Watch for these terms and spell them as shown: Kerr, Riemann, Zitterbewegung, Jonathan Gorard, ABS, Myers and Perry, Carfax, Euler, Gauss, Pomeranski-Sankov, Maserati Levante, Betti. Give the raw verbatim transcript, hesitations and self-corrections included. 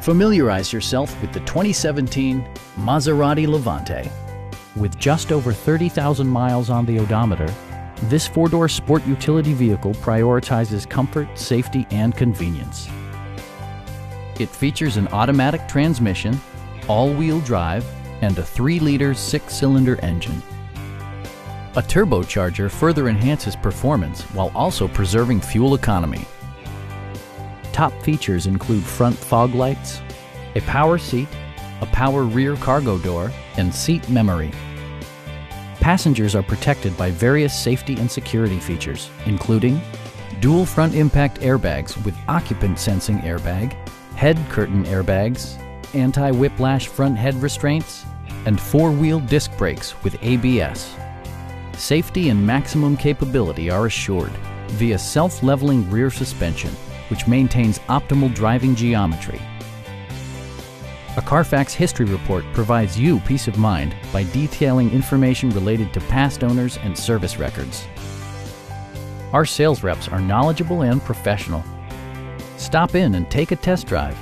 Familiarize yourself with the twenty seventeen Maserati Levante. With just over thirty thousand miles on the odometer, this four-door sport utility vehicle prioritizes comfort, safety, and convenience. It features an automatic transmission, all-wheel drive, and a three liter six-cylinder engine. A turbocharger further enhances performance while also preserving fuel economy. Top features include front fog lights, a power seat, a power rear cargo door, and seat memory. Passengers are protected by various safety and security features, including dual front impact airbags with occupant sensing airbag, head curtain airbags, anti-whiplash front head restraints, and four-wheel disc brakes with A B S. Safety and maximum capability are assured via self-leveling rear suspension, which maintains optimal driving geometry. A Carfax history report provides you peace of mind by detailing information related to past owners and service records. Our sales reps are knowledgeable and professional. Stop in and take a test drive.